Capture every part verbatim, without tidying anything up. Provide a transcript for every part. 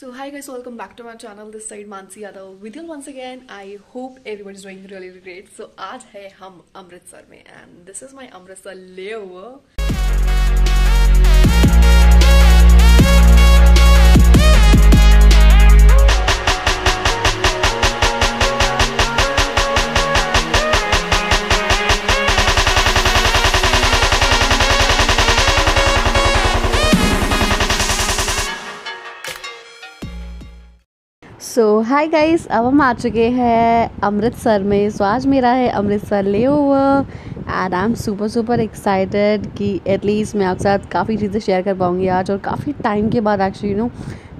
So hi guys, welcome back to my channel. This side Mansi Yadav with you once again. I hope everybody's doing really great. So आज है हम अमृतसर में and this is my Amritsar layover. So hi guys, अब हम आ चुके हैं अमृतसर में. सो so, आज मेरा है Amritsar layover and I am super super excited कि एटलीस्ट मैं आपके साथ काफ़ी चीज़ें शेयर कर पाऊँगी आज. और काफ़ी टाइम के बाद एक्चुअली यू नो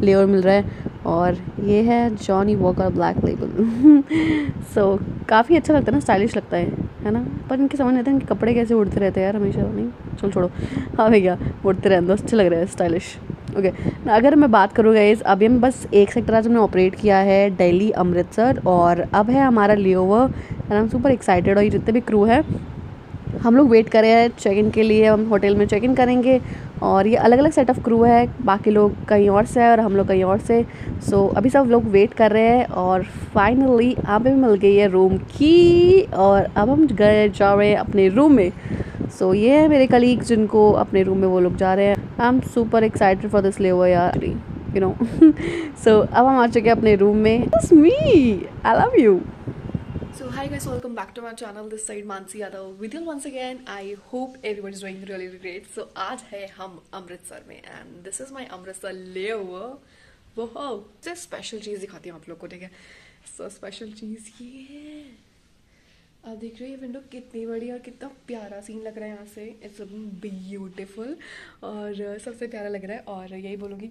लेओवर मिल रहा है. और ये है Johnnie Walker black label. So काफ़ी अच्छा लगता है ना, स्टाइलिश लगता है है ना. पर इनके समझ नहीं आता इनके कपड़े कैसे उड़ते रहते हैं यार हमेशा. नहीं चलो छोड़ो, हाँ भैया उड़ते रहते हैं, अच्छे लग रहे हैं, स्टाइलिश. Okay okay. अगर मैं बात करूँ गाइस, अभी हम बस एक सेक्टर आज हमने ऑपरेट किया है, दिल्ली अमृतसर, और अब है हमारा layover and I am super excited. और ये जितने भी क्रू है हम लोग वेट कर रहे हैं चेक इन के लिए. हम होटल में चेक इन करेंगे और ये अलग अलग सेट ऑफ क्रू है, बाकी लोग कहीं और से है और हम लोग कहीं और से. सो so, अभी सब लोग वेट कर रहे हैं और फाइनली हमें मिल गई है रूम की और अब हम गए जा रहे हैं अपने रूम में. सो so, ये है मेरे कलीग जिनको अपने रूम में वो लोग जा रहे हैं. I am super excited for this layover यार, यू नो. सो अब हम आ चुके हैं अपने रूम में. It's me, I love you. So hi guys, welcome back to my channel. This side Mansi Yadav with you once again. I hope everybody's doing really great. So आज है हम अमृतसर में and this is my Amritsar layover. Wow, just special चीज़ दिखाती हूँ आप लोग को, ठीक है. So special चीज़ ये है, आप देख रहे हो ये विंडो कितनी बड़ी और कितना प्यारा सीन लग रहा है यहाँ से. इट्स ब्यूटीफुल और सबसे प्यारा लग रहा है. और यही बोलूँगी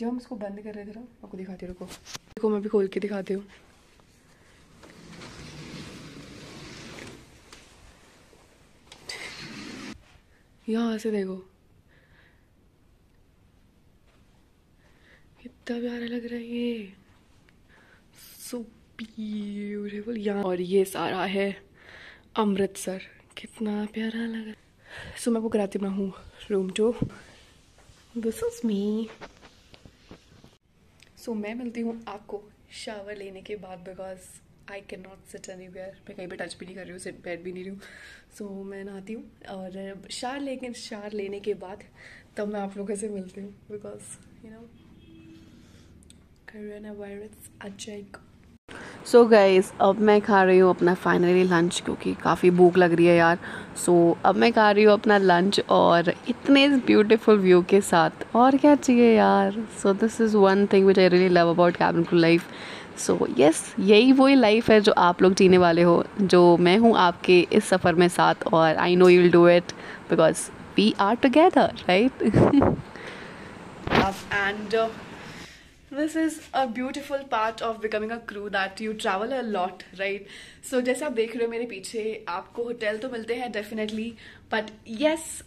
जब हम इसको बंद कर रहे थे ना, आपको दिखाती हूँ. रुको देखो मैं भी खोल के दिखाती हूँ. यहाँ से देखो कितना प्यारा लग रहा है ये, सो ब्यूटीफुल यहाँ. और ये सारा है अमृतसर, कितना प्यारा लग रहा है. सो मैं वो कराती मैं हूँ room two. This is me. So मैं मिलती हूँ आपको शावर लेने के बाद because I can not sit anywhere. मैं कहीं पर टच भी नहीं कर रही हूँ, सिट बैठ भी नहीं रही हूँ. सो so, मैं नहाती हूँ और शार लेकिन शार लेने के बाद तब मैं आप लोगों से मिलती हूँ because you know corona virus अचानक. सो गाइस, अब मैं खा रही हूँ अपना फाइनली लंच क्योंकि काफ़ी भूख लग रही है यार. सो so, अब मैं खा रही हूँ अपना लंच और इतने ब्यूटीफुल व्यू के साथ और क्या चाहिए यार. So this is one thing which I really love about cabin crew life. So so, yes yes, यही वही लाइफ है जो आप लोग जीने वाले हो, जो मैं हूँ आपके इस सफ़र में साथ. और I know you will do it because we are together, right. And this is a beautiful part of becoming a crew that you travel a lot, right. So जैसे आप देख रहे हो मेरे पीछे, आपको होटल तो मिलते हैं डेफिनेटली, बट येस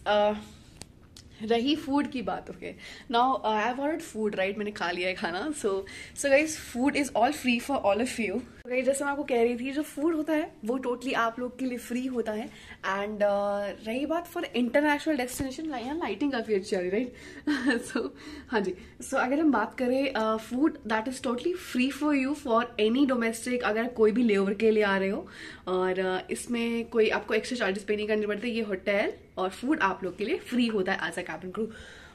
रही फूड की बात. Okay now I have ordered food, right. मैंने खा लिया है खाना. So so guys food is all free for all of you. Guys जैसे मैं आपको कह रही थी, जो फूड होता है वो टोटली आप लोग के लिए फ्री होता है. एंड uh, रही बात फॉर इंटरनेशनल डेस्टिनेशन, यहाँ लाइटिंग काफ़ी अच्छी आ रही, राइट. सो हाँ जी. सो so, अगर हम बात करें food that is totally free for you for any domestic, अगर कोई भी लेओवर के लिए आ रहे हो. और uh, इसमें कोई आपको एक्स्ट्रा चार्जेस पे नहीं करने पड़ते. ये होटल और फूड आप लोग के लिए फ्री होता है एज अ कैबिन क्रू.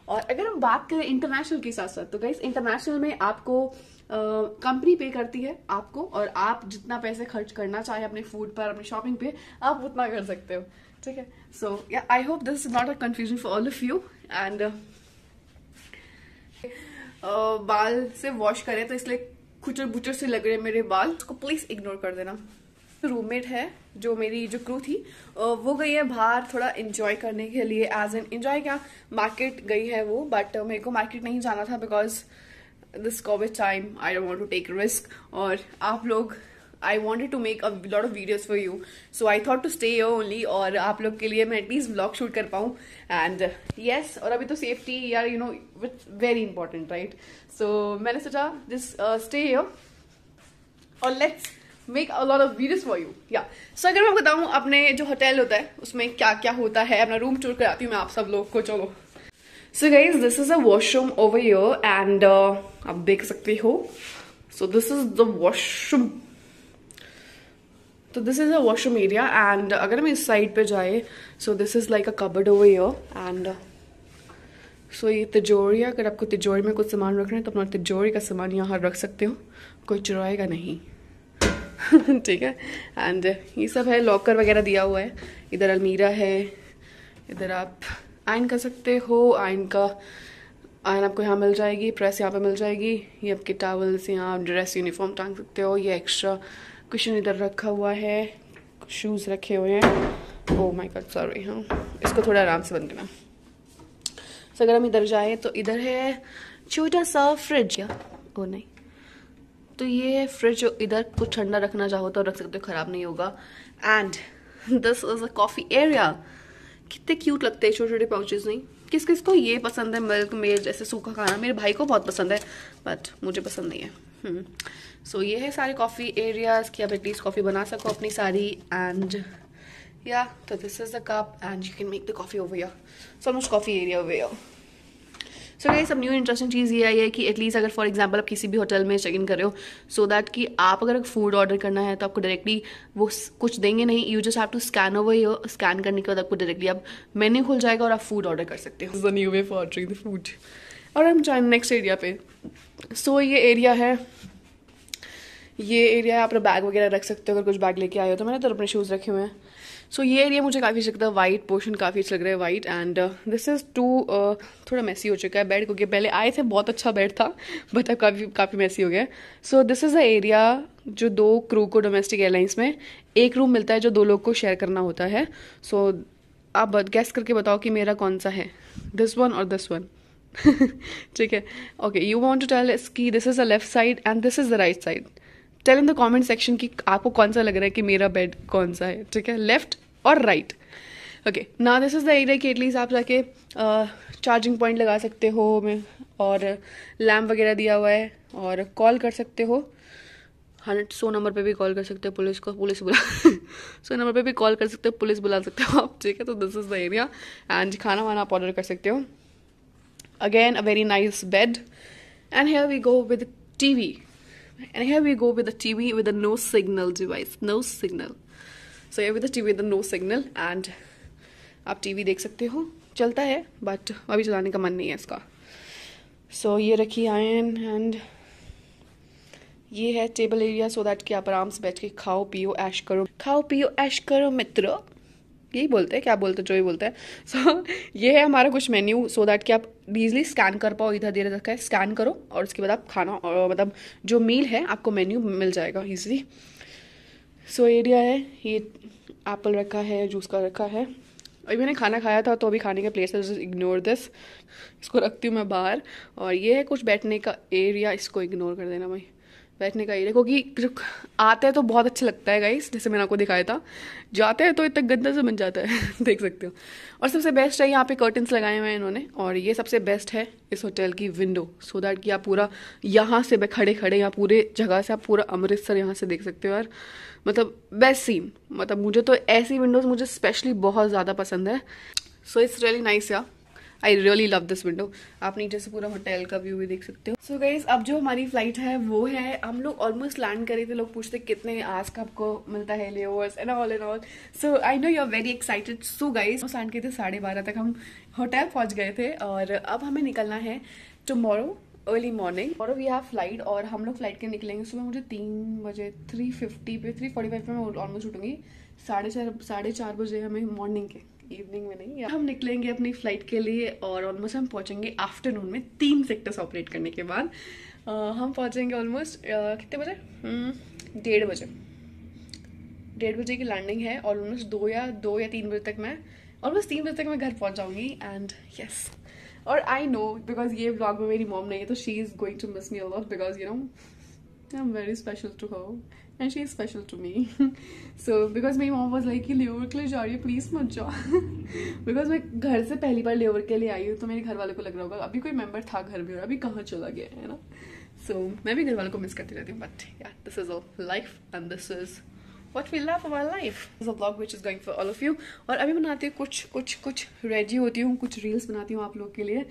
और अगर हम बात करें इंटरनेशनल के साथ साथ, तो गाइस इंटरनेशनल में आपको कंपनी पे करती है आपको, और आप जितना पैसे खर्च करना चाहे अपने फूड पर, अपनी शॉपिंग पे, आप उतना कर सकते हो, ठीक है. So yeah I hope this is not a confusion for all of you. And बाल से वॉश करें तो इसलिए खुचर बुचर से लग रहे मेरे बाल, उसको प्लीज इग्नोर कर देना. रूममेट है जो मेरी, जो क्रू थी, वो गई है बाहर थोड़ा एंजॉय करने के लिए, एज एन एंजॉय क्या मार्केट गई है वो. बट मेरे को मार्केट नहीं जाना था because this covid time I don't want to take risk. और आप लोग I wanted to make a lot of videos for you, so I thought to stay here only. और आप लोग के लिए मैं एटलीस्ट व्लॉग शूट कर पाऊँ. एंड येस, और अभी तो सेफ्टी यार you know it's very important, right. So मैंने सोचा जस्ट स्टे हियर और let's make a lot of videos for you या. सो अगर मैं बताऊँ अपने जो होटल होता है उसमें क्या क्या होता है, अपना रूम टूर कराती हूँ मैं आप सब लोग को, चलो. So guys this is a washroom over here and आप देख सकते हो. So this is the washroom. तो this is a washroom area and अगर हम इस साइड पे जाए so this is like a cupboard over here and so ये तिजोरी. अगर आपको तिजोरी में कुछ सामान रखना है तो अपना तिजोरी का सामान यहाँ रख सकते हो, कोई चुराएगा नहीं. ठीक है. एंड ये सब है, लॉकर वगैरह दिया हुआ है. इधर अलमीरा है, इधर आप आयन कर सकते हो. आयन का आयन आपको यहाँ मिल जाएगी, प्रेस यहाँ पे मिल जाएगी. ये आपके टॉवल्स, यहाँ ड्रेस यूनिफॉर्म टांग सकते हो. ये एक्स्ट्रा कुशन इधर रखा हुआ है, शूज़ रखे हुए हैं. Oh my god, sorry. हाँ, इसको थोड़ा आराम से बंद करना. सो अगर हम इधर जाएँ तो इधर है छोटा सा फ्रिज. ओह नहीं, तो ये है फ्रिज. इधर कुछ ठंडा रखना चाहो तो रख सकते हो, खराब नहीं होगा. And this is a coffee area. कितने क्यूट लगते हैं छोटे छोटे पाउचेस. नहीं, किस किस को ये पसंद है मिल्क मेड जैसे सूखा खाना. मेरे भाई को बहुत पसंद है बट मुझे पसंद नहीं है. सो so, ये है सारे कॉफ़ी एरियाज कि आप एटलीस्ट कॉफ़ी बना सको अपनी सारी. एंड या तो this is the cup and you can make the coffee over here. So almost coffee area over here. So guys सब न्यू इंटरेस्टिंग चीज़ ये आई है कि एटलीस्ट अगर फॉर एग्जांपल आप किसी भी होटल में चेक इन कर रहे हो सो so दैट कि आप अगर फूड ऑर्डर करना है तो आपको डायरेक्टली वो कुछ देंगे नहीं. You just have to scan over here. Scan करने के बाद आपको डायरेक्टली आप मेन्यू खुल जाएगा और आप फूड ऑर्डर कर सकते हो. Is the new way for ordering the food. और हम जाए नेक्स्ट एरिया पे. सो so, ये एरिया है, ये एरिया है आप बैग वगैरह रख सकते हो अगर कुछ बैग लेके आए हो तो. मैंने तो अपने शूज़ रखे हुए हैं. सो so, ये एरिया मुझे काफ़ी अच्छा लगता है. वाइट पोर्शन काफ़ी अच्छा लग रहा है, white. And this is too थोड़ा मैसी हो चुका है बेड, क्योंकि पहले आए थे बहुत अच्छा बेड था बट अब काफ़ी काफ़ी मैसी हो गया. So this is a area जो दो क्रू को डोमेस्टिक एयरलाइंस में एक रूम मिलता है जो दो लोग को शेयर करना होता है. सो so, आप गैस करके बताओ कि मेरा कौन सा है, दिस वन और दिस वन. ठीक है. Okay, you want to tell कि this is a left side and this is the right side. Tell in the comment section कि आपको कौन सा लग रहा है कि मेरा बेड कौन सा है. ठीक है, लेफ्ट और राइट. ओके, ना दिस इज़ द एरिया कि एटलीस्ट आप जाके चार्जिंग पॉइंट लगा सकते हो में और लैम्प वगैरह दिया हुआ है और कॉल कर सकते हो. हंड्रेड सौ नंबर पे भी कॉल कर सकते हो, पुलिस को पुलिस बुला सौ नंबर पे भी कॉल कर सकते हो, पुलिस बुला सकते हो आप. ठीक है, तो this is the area. And खाना वाना आप ऑर्डर कर सकते हो. Again a very nice bed. And here we go with T V. And here we go with the T V with a no signal device, no signal. So here with the T V with a no signal and आप T V देख सकते हो, चलता है but अभी चलाने का मन नहीं है इसका. So ये रखी आयन and ये है table area so that कि आप आराम से बैठ के खाओ पियो ऐश करो, खाओ पियो ऐश करो मित्रों. यही बोलते हैं, क्या बोलते हैं, जो ही बोलते हैं. सो so, ये है हमारा कुछ मेन्यू सो दैट कि आप ईजिली स्कैन कर पाओ. इधर देर तक है, स्कैन करो और उसके बाद आप खाना और मतलब जो मील है आपको मेन्यू मिल जाएगा ईजिली. सो एरिया है, ये एप्पल रखा है, जूस का रखा है. अभी मैंने खाना खाया था तो अभी खाने के प्लेस जस्ट इग्नोर दिस. इसको रखती हूँ मैं बाहर. और ये है कुछ बैठने का एरिया, इसको इग्नोर कर देना भाई. बैठने का एरिया क्योंकि जब आते हैं तो बहुत अच्छा लगता है गाइस, जैसे मैंने आपको दिखाया था. जाते हैं तो इतना गंदा से बन जाता है. देख सकते हो. और सबसे बेस्ट है यहाँ पे कर्टन्स लगाए हुए हैं इन्होंने. और ये सबसे बेस्ट है इस होटल की विंडो सो दैट कि आप पूरा यहाँ से खड़े खड़े यहाँ पूरे जगह से आप पूरा अमृतसर यहाँ से देख सकते हो यार. मतलब बेस्ट सीन. मतलब मुझे तो ऐसी विंडोज मुझे स्पेशली बहुत ज़्यादा पसंद है. सो इट्स रियली नाइस यार. I really love this window. आप नीचे से पूरा होटल का व्यू भी देख सकते हो. सो गाइस अब जो हमारी फ्लाइट है वो है, हम लोग ऑलमोस्ट लैंड करे थे. लोग पूछते कितने आज का आपको मिलता है layovers and all and all. So I know you are very excited. So guys land किए थे साढ़े बारह तक हम होटल पहुंच गए थे और अब हमें निकलना है टुमारो अर्ली मॉर्निंग. और वी हैव फ्लाइट और हम लोग फ्लाइट के निकलेंगे सुबह मुझे तीन बजे थ्री फिफ्टी पे थ्री फोर्टी फाइव पे मैं ऑलमोस्ट उठूँगी. साढ़े चार साढ़े चार बजे हमें मॉर्निंग के, इवनिंग में नहीं, हम निकलेंगे अपनी फ्लाइट के लिए. और ऑलमोस्ट हम पहुंचेंगे आफ्टरनून में तीन सेक्टर्स ऑपरेट करने के बाद. uh, हम पहुंचेंगे ऑलमोस्ट uh, कितने बजे hmm, डेढ़ बजे डेढ़ बजे की लैंडिंग है. ऑलमोस्ट दो या दो या तीन बजे तक मैं ऑलमोस्ट तीन बजे तक मैं घर पहुंच जाऊँगी. एंड यस और आई नो बिकॉज ये ब्लॉग में मेरी मॉम नहीं है तो she is going to miss me a lot because you know I am very special to her and she is special to me. so because my mom was like layover के लिए जा रही है please मत जाओ. because मैं घर से पहली बार layover के लिए आई हूँ तो मेरे घर वालों को लग रहा होगा अभी कोई member था घर में और अभी कहाँ चला गया है ना. so मैं भी घर वालों को miss करती रहती हूँ but yeah this is all life and this is what we love of our life. This is a vlog which is going for all of you. और अभी बनाते हैं कुछ कुछ कुछ रेडी होती हूँ, कुछ रील्स बनाती हूँ आप लोग के लिए.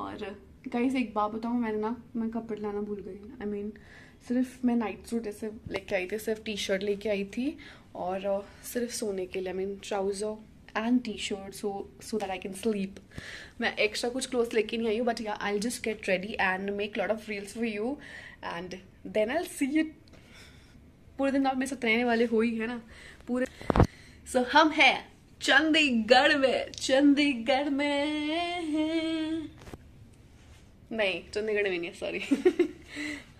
और कहीं से एक बात बताऊँ, मैंने ना मैं कपड़े लाना भूल गई. आई I मीन mean, सिर्फ मैं नाइट सूट ऐसे लेके आई थी, सिर्फ टी शर्ट लेके आई थी और सिर्फ सोने के लिए. I mean trouser and t-shirt so so that I can sleep. मैं extra कुछ clothes लेके नहीं आई हूँ, but yeah I'll just get ready and make lot of reels for you and then I'll see it. पूरे दिन आप मेरे साथ रहने वाले हो ही है ना पूरे. So हम हैं चंडीगढ़ में. चंडीगढ़ में नहीं, चंडीगढ़ में नहीं, सॉरी.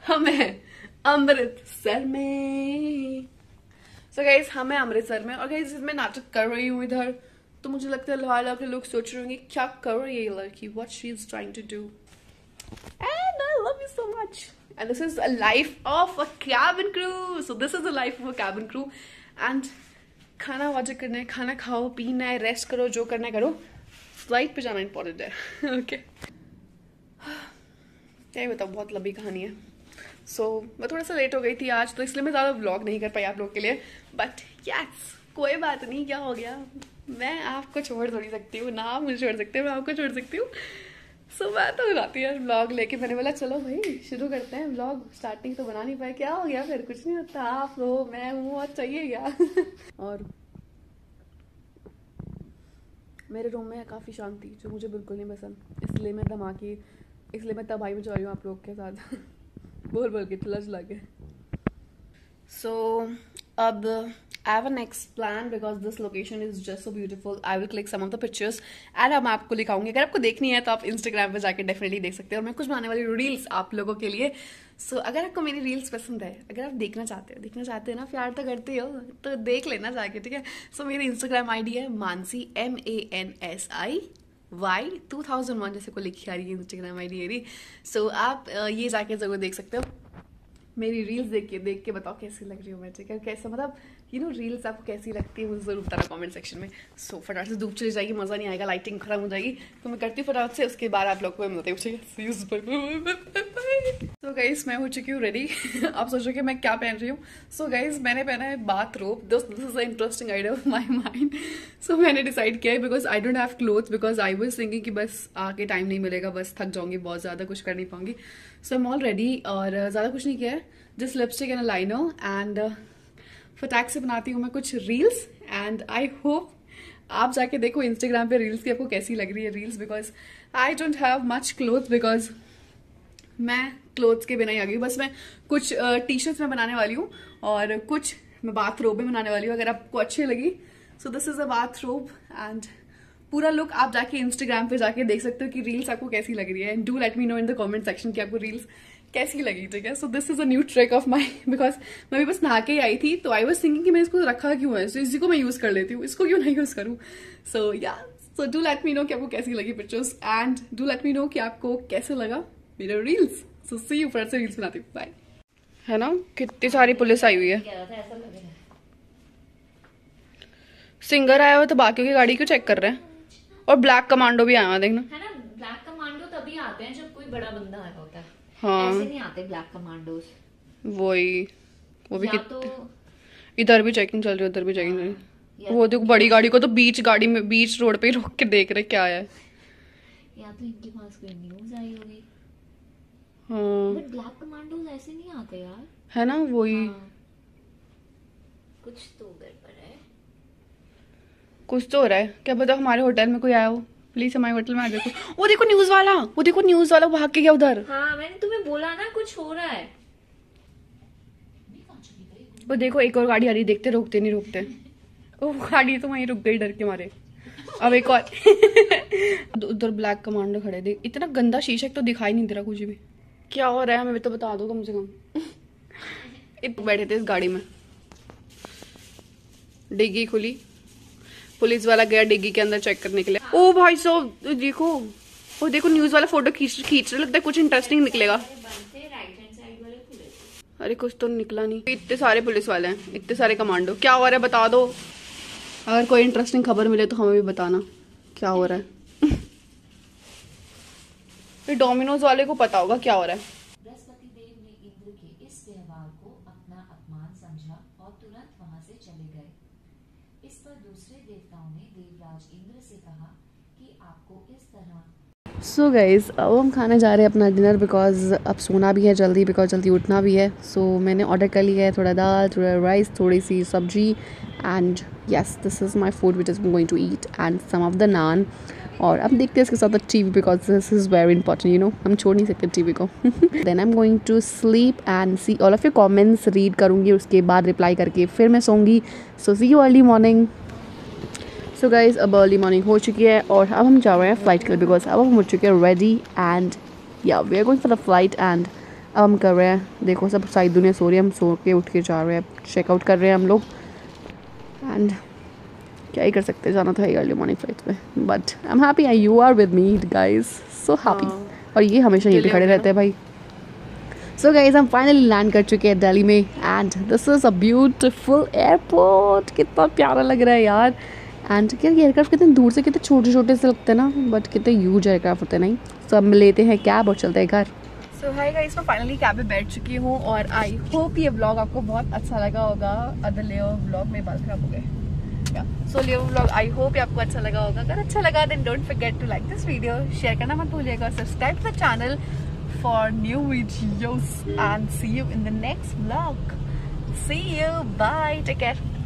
हम हैं अमृतसर में. तो गाइज हम हैं अमृतसर में. और गाइज मैं नाटक कर रही हूँ इधर, तो मुझे लगता है लगा के लोग सोच रहे होंगे क्या कर रही है ये लड़की, what she is trying to do. And I love you so much. And this is a life of a cabin crew. So this is a life of a cabin crew. And खाना वाजा करना है, खाना खाओ, पीना है, rest करो, जो करना है करो. फ्लाइट पे जाना इम्पोर्टेंट है. ओके क्या बताओ, बहुत लंबी कहानी है. सो so, मैं थोड़ा सा लेट हो गई थी आज, तो इसलिए मैं ज़्यादा व्लॉग नहीं कर पाई आप लोग के लिए. बट यस कोई बात नहीं, क्या हो गया, मैं आपको छोड़ थोड़ी सकती हूँ ना, आप मुझे छोड़ सकते हो, मैं आपको छोड़ सकती हूँ. सो so, मैं तो बनाती है व्लॉग लेके. मैंने बोला चलो भाई शुरू करते हैं व्लॉग. स्टार्टिंग तो बना नहीं पाए, क्या हो गया, फिर कुछ नहीं होता. आप हो मैं हूँ और चाहिए क्या. और मेरे रूम में काफ़ी शांति, जो मुझे बिल्कुल नहीं पसंद, इसलिए मैं धमाकी इसलिए मैं तबाही में जा रही हूँ आप लोग के साथ बोल बोल के चला चला के. सो अब I have a next plan because this location is just so beautiful. I will click some of the pictures and अब मैं आपको लिखाऊंगी. अगर आपको देखनी है तो आप इंस्टाग्राम पर जाकर डेफिनेटली देख सकते हो. और मैं कुछ बनाने वाली रील्स आप लोगों के लिए. सो so, अगर आपको मेरी रील्स पसंद है, अगर आप देखना चाहते हो, देखना चाहते हो ना, प्यार तो करते हो, तो देख लेना जाके, ठीक है. सो so, मेरी इंस्टाग्राम आई डी है Mansi M A N S I Y two thousand one, जैसे को लिखी आ रही है इंस्टाग्राम आई डी मेरी. सो आप ये जाके जरूर देख सकते हो. मेरी रील्स देख के देख के बताओ कैसी लग रही हो मैं, ठीक है. कैसा मतलब यू नो रील्स आपको कैसी लगती है मुझे जरूर बताना कमेंट सेक्शन में. सो so, फटाफट से धूप चली जाएगी, मज़ा नहीं आएगा, लाइटिंग खराब हो जाएगी, तो मैं करती हूँ फटाफट से. उसके बाद आप लोग को मिलते हैं. सो गाइज मैं हो चुकी हूँ रेडी. आप सोचो कि मैं क्या पहन रही हूँ. सो so, गाइज मैंने पहना है bathrobe. This this is a interesting idea of my mind. So मैंने डिसाइड किया है because I don't have clothes, because I was thinking कि बस आके टाइम नहीं मिलेगा, बस थक जाऊँगी, बहुत ज़्यादा कुछ कर नहीं पाऊँगी. So I am all ready और ज़्यादा कुछ नहीं किया है, just lipstick and liner. And फटाक से बनाती हूँ मैं कुछ रील्स एंड आई होप आप जाके देखो इंस्टाग्राम पे रील्स की आपको कैसी लग रही है reels, because I don't have much cloth, because मैं क्लोथ्स के बिना ही आ गई. बस मैं कुछ टी शर्ट्स में बनाने वाली हूँ और कुछ मैं बाथरोब में बनाने वाली हूँ, अगर आपको अच्छी लगी. So this is a bathrobe and पूरा लुक आप जाके इंस्टाग्राम पे जाके देख सकते हो कि रील्स आपको कैसी लग रही है. And do let me know in the comment section कि आपको रील्स कैसी लगी, ठीक है. So this is a new trick of my, because मैं भी बस नहा के ही आई थी, तो आई वाज थिंकिंग कि मैं इसको रखा क्यों है, सो so, इसी को मैं यूज़ कर लेती हूँ, इसको क्यों नहीं यूज़ करूँ. So yeah so do let me know कि आपको कैसी लगी pictures and do let me know कि आपको कैसे लगा मेरा रील्स. सो सी यू, फिर से रील्स बनाती हूँ. बाय. है ना कितनी सारी पुलिस आई हुई है, सिंगर आया हुआ, तो बाकियों की गाड़ी क्यों चेक कर रहे हैं. और ब्लैक कमांडो भी आया हुआ, देखना है ना. ब्लैक कमांडो तभी आते हैं जब कोई बड़ा बंदा आया होता है, हाँ. ऐसे नहीं आते ब्लैक कमांडोस. वही वो भी तो... इधर भी चेकिंग चल रही है, उधर भी चेकिंग चल रही है. वो देखो बड़ी गाड़ी को तो बीच गाड़ी में बीच रोड पे ही रोक के देख रहे क्या है. या तो इनके पास कोई न्यूज़ आई होगी. हां बट ब्लैक कमांडोस ऐसे नहीं आते यार, है ना. वही कुछ तो गड़बड़ है, कुछ तो हो रहा है. क्या बताओ हमारे होटल में कोई आया हो, प्लीज हमारे होटल में आ जाओ. वो देखो न्यूज वाला, वो देखो न्यूज वाला भाग के गया उधर. हाँ मैंने तुम्हें बोला ना कुछ हो रहा है. वो देखो एक और गाड़ी आ रही, देखते रोकते नहीं रुकते. वो गाड़ी तो वहीं रुक गई डर के मारे. अब एक और उधर ब्लैक कमांडो खड़े. देख इतना गंदा शीशा तो दिखाई नहीं दे रहा कुछ भी. क्या हो रहा है हमें तो बता दो कम से कम. बैठे थे इस गाड़ी में, डिग्गी खुली, पुलिस वाला गया डिग्गी के अंदर चेक करने के लिए. ओ भाई साहब देखो, ओ देखो न्यूज वाला फोटो खींच खींच रहे, लगता है कुछ इंटरेस्टिंग निकलेगा. अरे कुछ तो निकला नहीं. इतने सारे पुलिस वाले हैं, इतने सारे कमांडो. क्या हो रहा है बता दो, अगर कोई इंटरेस्टिंग खबर मिले तो हमें भी बताना क्या हो रहा है. ये डोमिनोज वाले को पता होगा क्या हो रहा है. शत्रु के इस व्यवहार को अपना अपमान समझा और तुरंत वहां से चले गए। इस पर दूसरे देवताओं ने देवराज इंद्र से कहा कि आपको इस तरह। सो गाइज़, अब हम खाने जा रहे हैं अपना डिनर, बिकॉज अब सोना भी है जल्दी, बिकॉज जल्दी उठना भी है। सो so, मैंने ऑर्डर कर लिया है थोड़ा दाल, थोड़ा राइस, थोड़ी सी सब्जी, and yes this is my food which is going to eat, and some of the naan. और अब देखते हैं इसके साथ T V, because this is very important, you know हम छोड़ नहीं सकते टी वी को। Then I am going to sleep and see all of your comments read करूँगी, उसके बाद रिप्लाई करके फिर मैं सोऊंगी। So see you early morning. So guys, अब अर्ली मॉर्निंग हो चुकी है और अब हम जा रहे हैं फ्लाइट के लिए, बिकॉज अब हम हो चुके हैं ready and yeah we are going for the flight. And अब हम कर रहे हैं, देखो सब सारी दुनिया सो रही है, हम सो के उठ के जा रहे हैं, चेकआउट कर रहे हैं हम लोग, एंड क्या ही कर सकते, जाना था अर्ली मॉर्निंग फ्लाइट में। But I am happy you are with me guys, so happy. और ये हमेशा यहीं पर खड़े रहते हैं भाई। सो गाइज, हम फाइनली लैंड कर चुके हैं दिल्ली में, and this is a beautiful airport. कितना प्यारा लग रहा है यार। एंड क्या एयरक्राफ्ट कितने दूर से, कितने छोटे छोटे से लगते हैं ना, बट कितने यूज एयरक्राफ्ट होते हैं। नहीं सो so, हम लेते हैं कैब और चलते हैं घर। सो हाय गाइस, मैं फाइनली कैब में बैठ चुकी हूँ और आई होप ये व्लॉग आपको बहुत अच्छा लगा होगा। अदर लेओ व्लॉग में बाल खराब हो गए। सो लेओ व्लॉग आई होप ये आपको अच्छा लगा होगा। अगर अच्छा लगा then don't forget to like this video, share करना मत भूलिएगा, subscribe to the channel for new videos, and see you in the next vlog. See you, bye, take care.